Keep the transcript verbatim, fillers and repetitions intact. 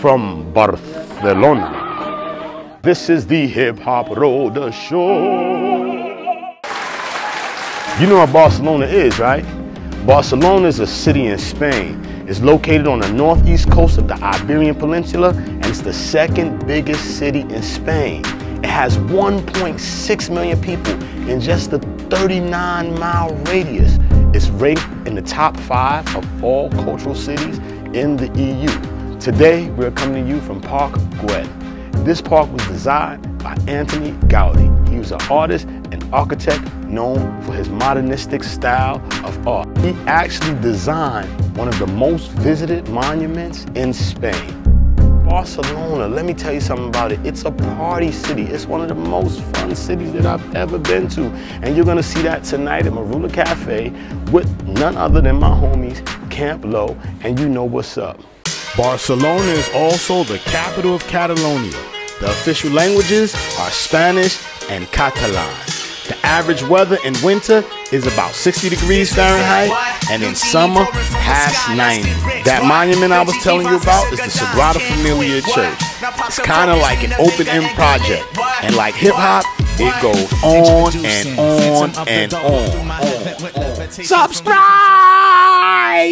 from Barcelona. This is the Hip Hop Roadshow. You know what Barcelona is, right? Barcelona is a city in Spain. It's located on the northeast coast of the Iberian Peninsula, and it's the second biggest city in Spain. It has one point six million people in just a thirty-nine mile radius. It's ranked in the top five of all cultural cities in the E U. Today, we're coming to you from Park Güell. This park was designed by Antoni Gaudí. He was an artist and architect known for his modernistic style of art. He actually designed one of the most visited monuments in Spain. Barcelona, let me tell you something about it. It's a party city. It's one of the most fun cities that I've ever been to. And you're gonna see that tonight at Marula Cafe with none other than my homies, Camp Lowe, and you know what's up. Barcelona is also the capital of Catalonia. The official languages are Spanish and Catalan. The average weather in winter is about sixty degrees Fahrenheit, and in summer, past ninety. That monument I was telling you about is the Sagrada Familia Church. It's kind of like an open-end project, and like hip-hop, it goes on and on and on. Subscribe!